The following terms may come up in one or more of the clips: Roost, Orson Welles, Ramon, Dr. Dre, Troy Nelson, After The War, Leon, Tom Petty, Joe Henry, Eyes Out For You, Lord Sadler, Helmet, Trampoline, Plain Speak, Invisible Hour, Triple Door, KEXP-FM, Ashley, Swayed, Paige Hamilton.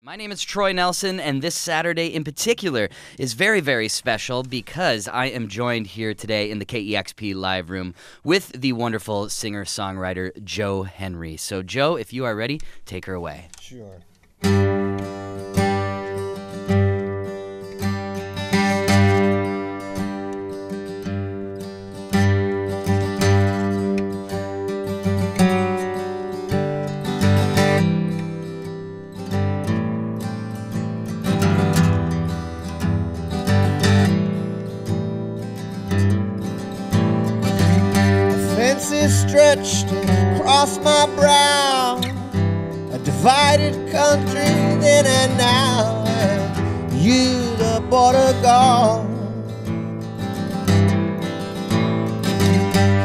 My name is Troy Nelson, and this Saturday in particular is very, very special because I am joined here today in the KEXP Live Room with the wonderful singer-songwriter Joe Henry. So, Joe, if you are ready, take her away. Sure. Stretched across my brow, a divided country then and now, and you the border gone.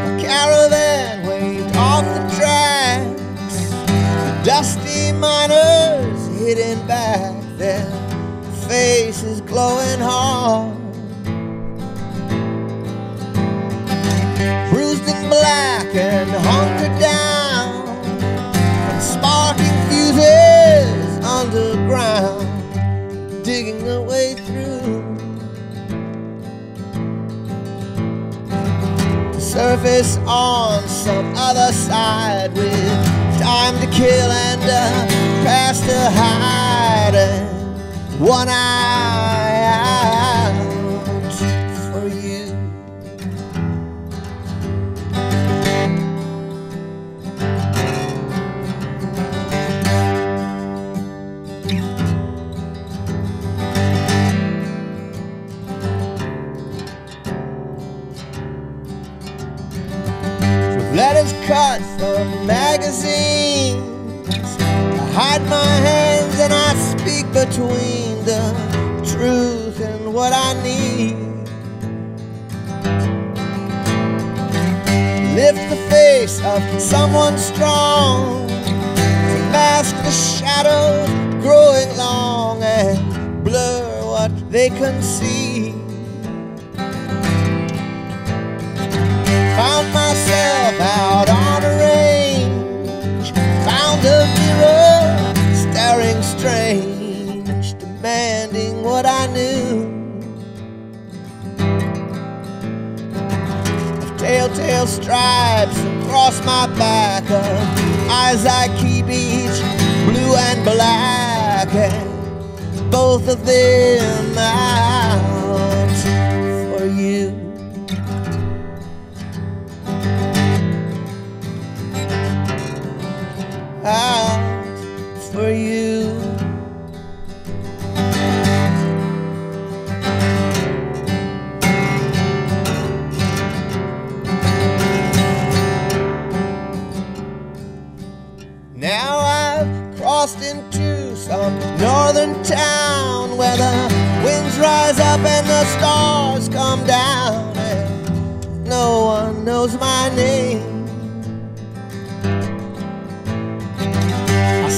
A caravan waved off the tracks, dusty miners hidden back, their faces glowing hard. Bruised and black and hunkered down, and sparking fuses underground, digging their way through. The surface on some other side, with time to kill and a past to hide, and one eye out for you. Letters cut from magazines, I hide my hands and I speak between the truth and what I need. Lift the face of someone strong to mask the shadows growing long and blur what they conceive. Found myself out on a range, found a mirror staring strange, demanding what I knew. Of telltale stripes across my back, of eyes I keep each blue and black, and both of them out for you. Out for you. Now I've crossed into some northern town where the winds rise up and the stars come down, and no one knows my name.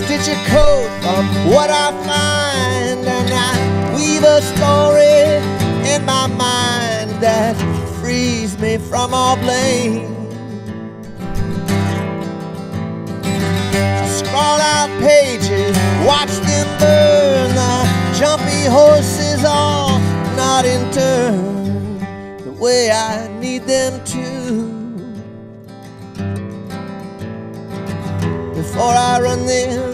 Stitch a coat from what I find, and I weave a story in my mind that frees me from all blame. I scrawl out pages, watch them burn, the jumpy horses all not in turn the way I need them to. Before I run them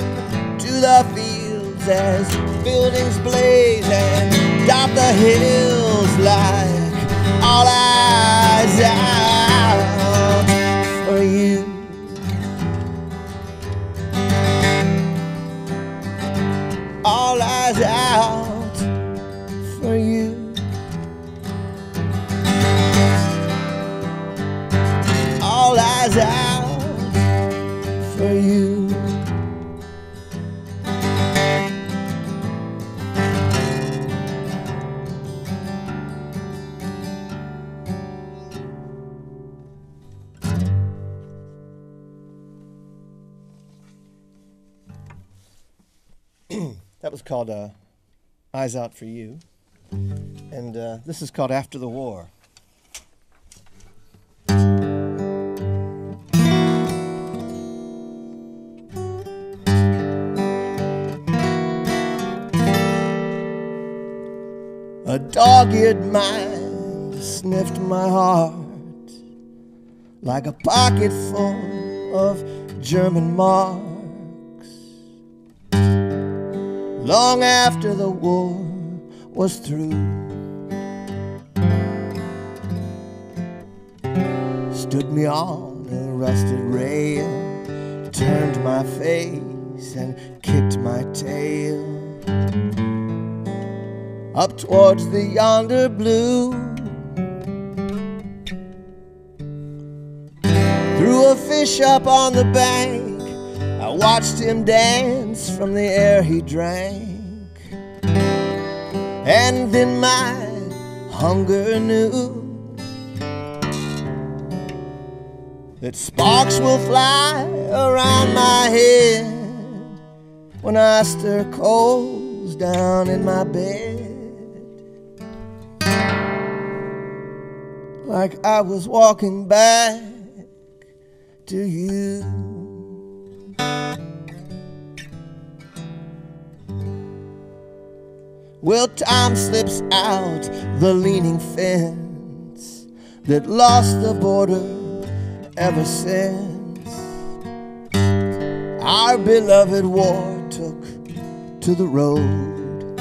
to the fields as buildings blaze and dot the hills like all eyes out for you. All eyes out for you. All eyes out. You. That was called Eyes Out For You, and this is called After The War. A dogged mind sniffed my heart like a pocket full of German marks. Long after the war was through, stood me on a rusted rail, turned my face and kicked my tail up towards the yonder blue, threw a fish up on the bank. I watched him dance from the air he drank, and then my hunger knew that sparks will fly around my head when I stir coals down in my bed. Like I was walking back to you. Well, time slips out the leaning fence that lost the border. Ever since our beloved war took to the road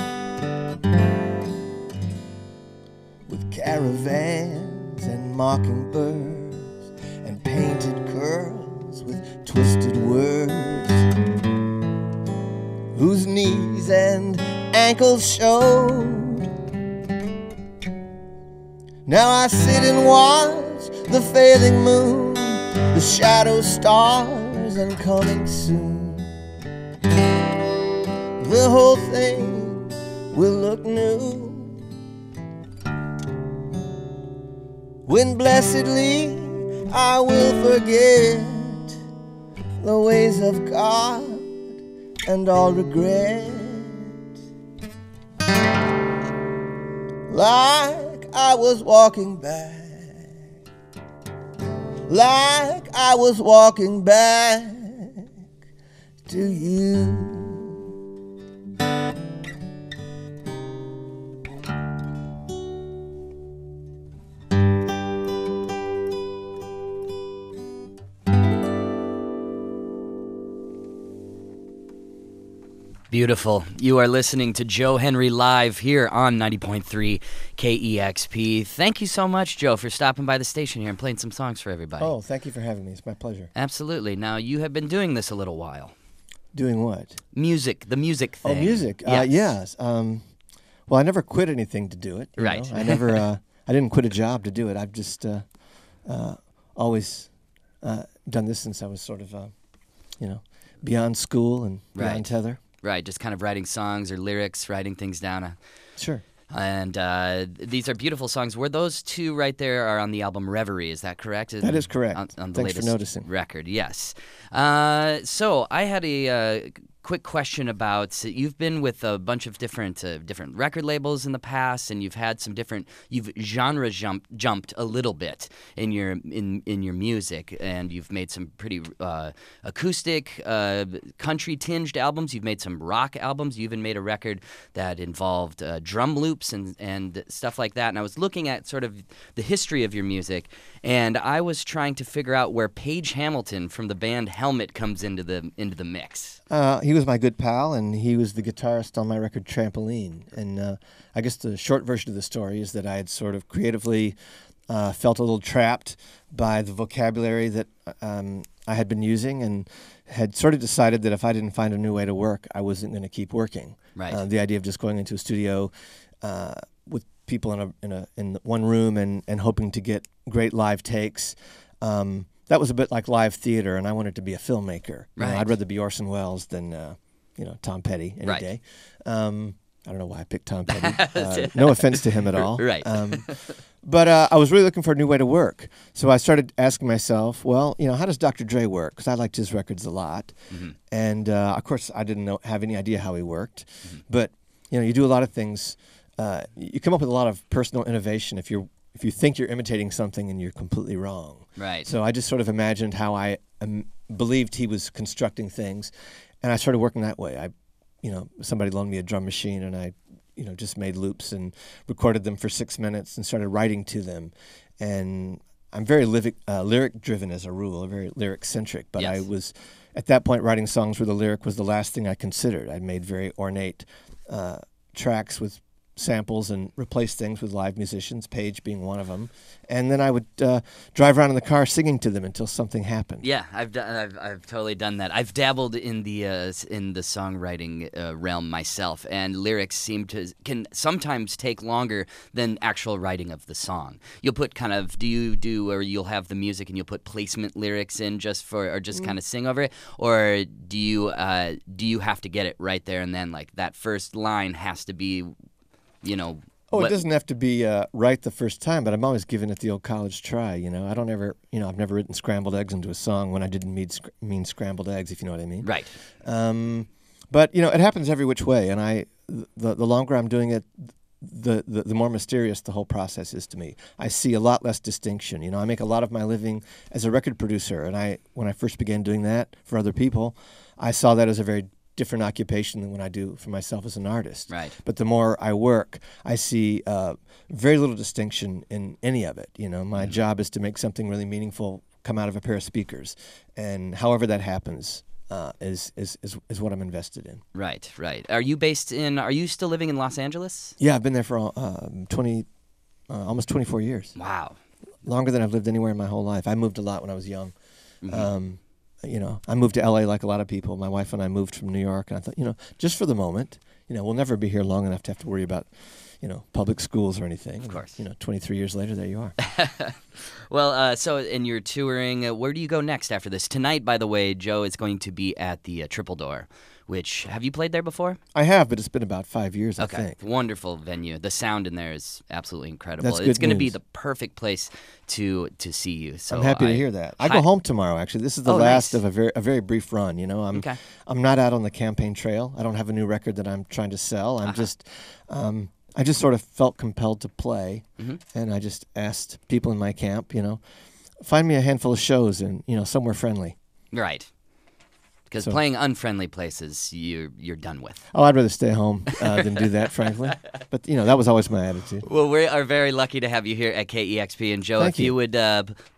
with caravans and mockingbirds and painted curls with twisted words, whose knees and ankles showed. Now I sit and watch the failing moon, the shadow stars and coming soon. The whole thing will look new when blessedly I will forget the ways of God and all regret. Like I was walking back, like I was walking back to you. Beautiful. You are listening to Joe Henry live here on 90.3 KEXP. Thank you so much, Joe, for stopping by the station here and playing some songs for everybody. Oh, thank you for having me. It's my pleasure. Absolutely. Now, you have been doing this a little while. Doing what? Music. The music thing. Oh, music. Yes. Well, I never quit anything to do it. Right. I didn't quit a job to do it. I've just always done this since I was sort of, beyond school and beyond tether. Right, just kind of writing songs or lyrics, writing things down. Sure. And these are beautiful songs. Were those two right there are on the album Reverie, is that correct? That is correct. On the Thanks latest for noticing. Record, yes. So I had a quick question about, you've been with a bunch of different record labels in the past, and you've had some different, you've genre jumped a little bit in your your music, and you've made some pretty acoustic, country tinged albums. You've made some rock albums. You even made a record that involved drum loops and stuff like that. And I was looking at sort of the history of your music, and I was trying to figure out where Paige Hamilton from the band Helmet comes into the mix. He was my good pal, and he was the guitarist on my record Trampoline. And I guess the short version of the story is that I had sort of creatively felt a little trapped by the vocabulary that I had been using, and had sort of decided that if I didn't find a new way to work, I wasn't going to keep working. Right. The idea of just going into a studio with people in one room and hoping to get great live takes. That was a bit like live theater, and I wanted to be a filmmaker. Right. I'd rather be Orson Welles than, Tom Petty any day. I don't know why I picked Tom Petty. No offense to him at all. Right. But I was really looking for a new way to work. So I started asking myself, well, how does Dr. Dre work? Because I liked his records a lot. Mm-hmm. And, of course, I didn't have any idea how he worked. Mm-hmm. But, you do a lot of things. You come up with a lot of personal innovation if you think you're imitating something and you're completely wrong. Right. So I just sort of imagined how I believed he was constructing things, and I started working that way. Somebody loaned me a drum machine, and I you know, just made loops and recorded them for 6 minutes and started writing to them. And I'm very lyric driven as a rule, very lyric centric, but yes. I was at that point writing songs where the lyric was the last thing I considered. I made very ornate tracks with samples and replace things with live musicians, Paige being one of them, and then I would drive around in the car singing to them until something happened. Yeah, I've totally done that. I've dabbled in the songwriting realm myself, and lyrics can sometimes take longer than actual writing of the song. You'll put kind of you'll have the music and you'll put placement lyrics in just for or just kind of sing over it, or do you have to get it right there and then, like that first line has to be. You know, it doesn't have to be right the first time, but I'm always giving it the old college try. You know, I've never written scrambled eggs into a song when I didn't mean scrambled eggs, if you know what I mean. Right. But you know, it happens every which way, and the longer I'm doing it, the more mysterious the whole process is to me. I see a lot less distinction. You know, I make a lot of my living as a record producer, and when I first began doing that for other people, I saw that as a very different occupation than what I do for myself as an artist. Right. But the more I work, I see very little distinction in any of it. You know, my job is to make something really meaningful come out of a pair of speakers, and however that happens is what I'm invested in. Right, right. Are you still living in Los Angeles? Yeah, I've been there for almost 24 years. Wow. Longer than I've lived anywhere in my whole life. I moved a lot when I was young. Mm-hmm. You know, I moved to L.A. like a lot of people. My wife and I moved from New York, and I thought, you know, just for the moment, you know, we'll never be here long enough to have to worry about, you know, public schools or anything. Of course. And, you know, 23 years later, there you are. Well, and you're touring. Where do you go next after this? Tonight, by the way, Joe is going to be at the Triple Door, which, have you played there before? I have, but it's been about 5 years, okay. I think. Wonderful venue. The sound in there is absolutely incredible. That's it's going to be the perfect place to see you. So I'm happy to hear that. I go home tomorrow, actually. This is the last of a very brief run, you know. I'm not out on the campaign trail. I don't have a new record that I'm trying to sell. I'm just... I just sort of felt compelled to play, and I just asked people in my camp, you know, find me a handful of shows and, you know, somewhere friendly. Right. Because playing unfriendly places, you're done with. Oh, I'd rather stay home than do that, frankly. But, you know, that was always my attitude. Well, we are very lucky to have you here at KEXP. And, Joe, if you would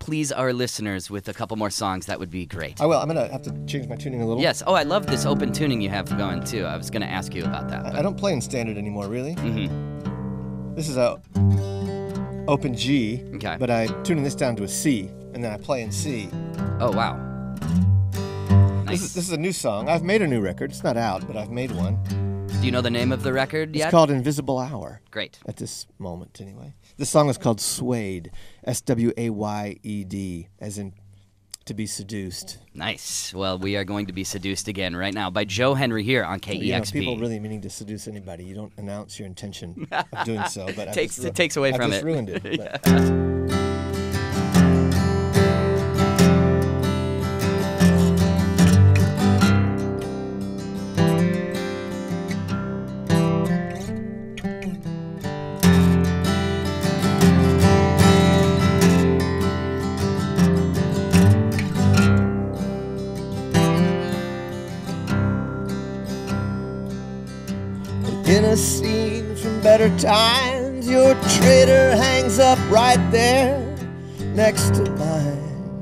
please our listeners with a couple more songs, that would be great. I will. I'm going to have to change my tuning a little. Yes. Oh, I love this open tuning you have going, too. I was going to ask you about that. I don't play in standard anymore, really. Mm-hmm. This is a open G, but I'm tuning this down to a C, and then I play in C. Oh, wow. This is a new song. I've made a new record. It's not out, but I've made one. Do you know the name of the record yet? It's called Invisible Hour. Great. At this moment, anyway. This song is called Swayed, S-W-A-Y-E-D, as in to be seduced. Nice. Well, we are going to be seduced again right now by Joe Henry here on KEXP. You know, people really meaning to seduce anybody. You don't announce your intention of doing so. But it takes away from it. I just ruined it. Yeah. In a scene from better times, your traitor hangs up right there next to mine.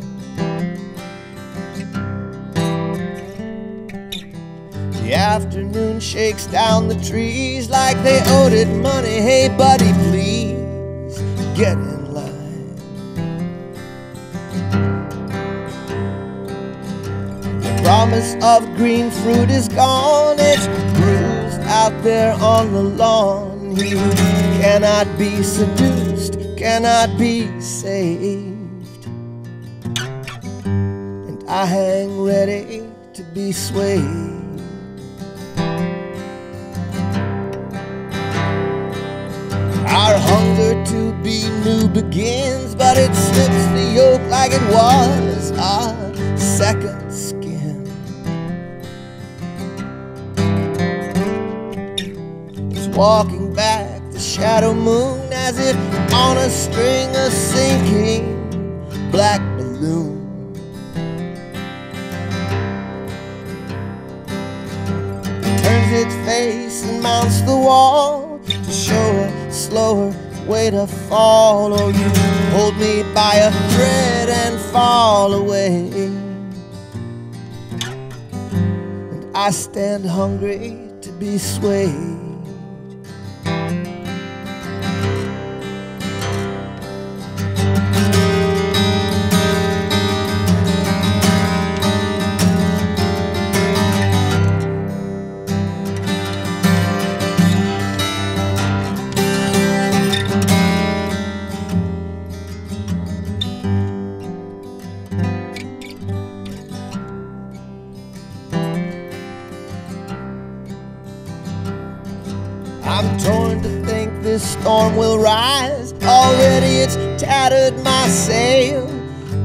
The afternoon shakes down the trees like they owed it money. Hey buddy, please get in line. The promise of green fruit is gone. It's out there on the lawn, he cannot be seduced, cannot be saved, and I hang ready to be swayed. Our hunger to be new begins, but it slips the yoke like it was our second skin. Walking back the shadow moon as if on a string, a sinking black balloon. Turns its face and mounts the wall, to show a slower way to follow you. Hold me by a thread and fall away. And I stand hungry to be swayed. Storm will rise, already it's tattered my sail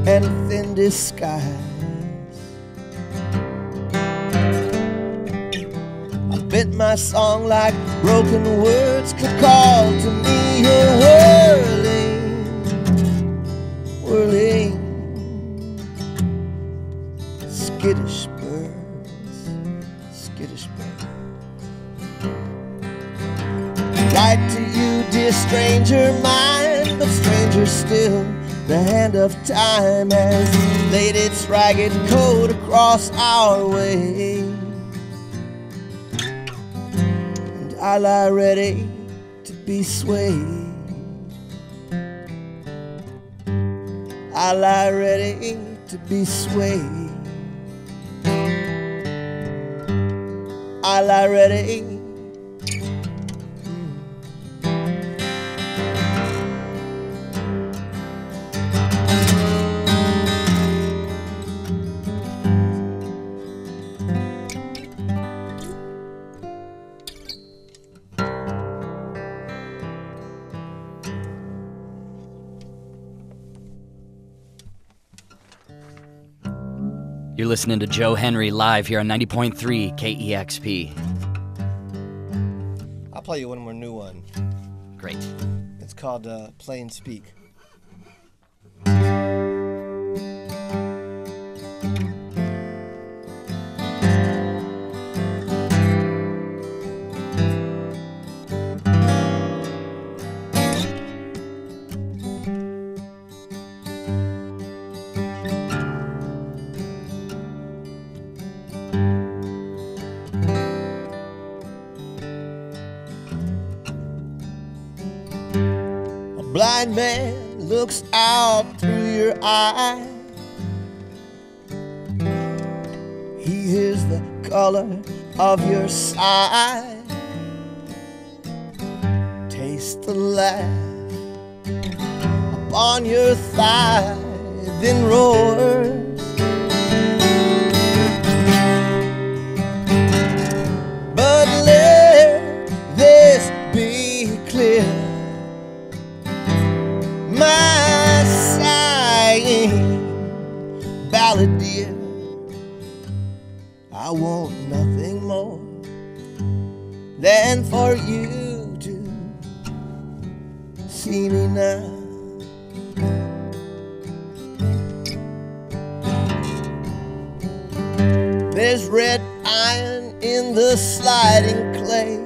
and thin disguise. I bit my song like broken words could call to me. You're whirling, whirling, skittish birds, skittish birds. Right to a stranger mind, but stranger still, the hand of time has laid its ragged coat across our way. And I lie ready to be swayed. I lie ready to be swayed. I lie ready. You're listening to Joe Henry live here on 90.3 KEXP. I'll play you one more new one. Great. It's called Plain Speak. Blind man looks out through your eye. He hears the color of your sigh. Taste the laugh upon your thigh, then roars. But let this be clear. My sighing ballad, dear, I want nothing more than for you to see me now. There's red iron in the sliding clay.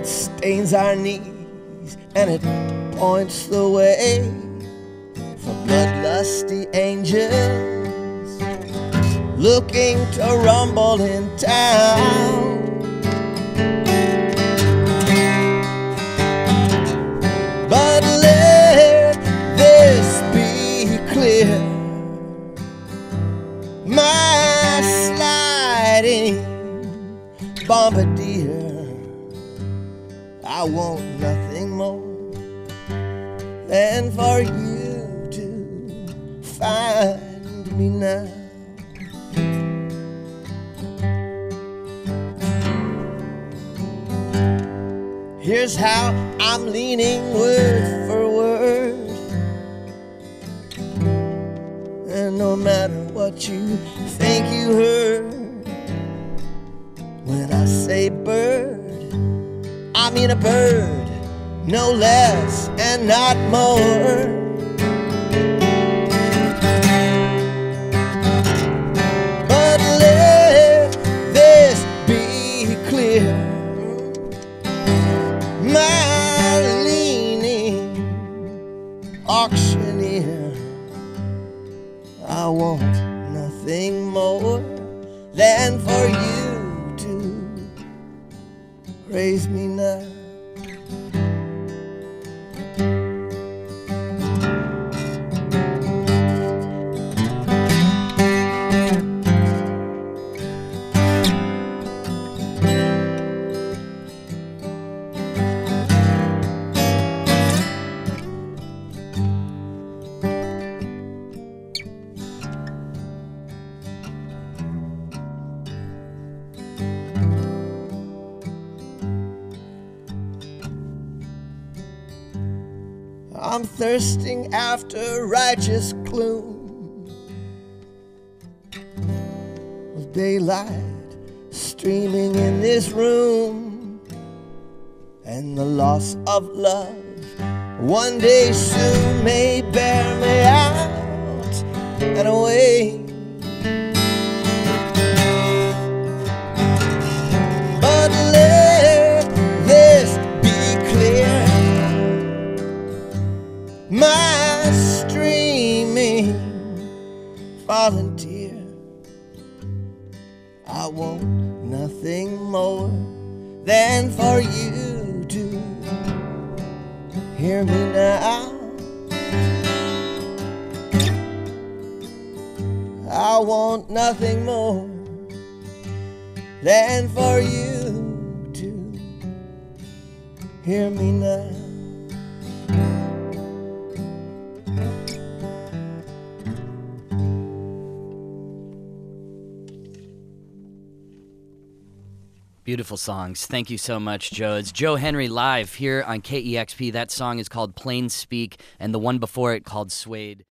It stains our knees and it points the way for bloodlusty angels looking to rumble in town. But let this be clear, my sliding bombardier, I want nothing more than for you to find me now. Here's how I'm leaning word for word, and no matter what you think you heard, when I say bird, I mean a bird, no less and not more. But let this be clear, raise me now. I'm thirsting after righteous gloom with daylight streaming in this room, and the loss of love one day soon may bear me out and away. But let this be clear, my streaming volunteer, I want nothing more than for you to hear me now. I want nothing more than for you to hear me now. Beautiful songs. Thank you so much, Joe. It's Joe Henry live here on KEXP. That song is called Plain Speak, and the one before it called Swayed.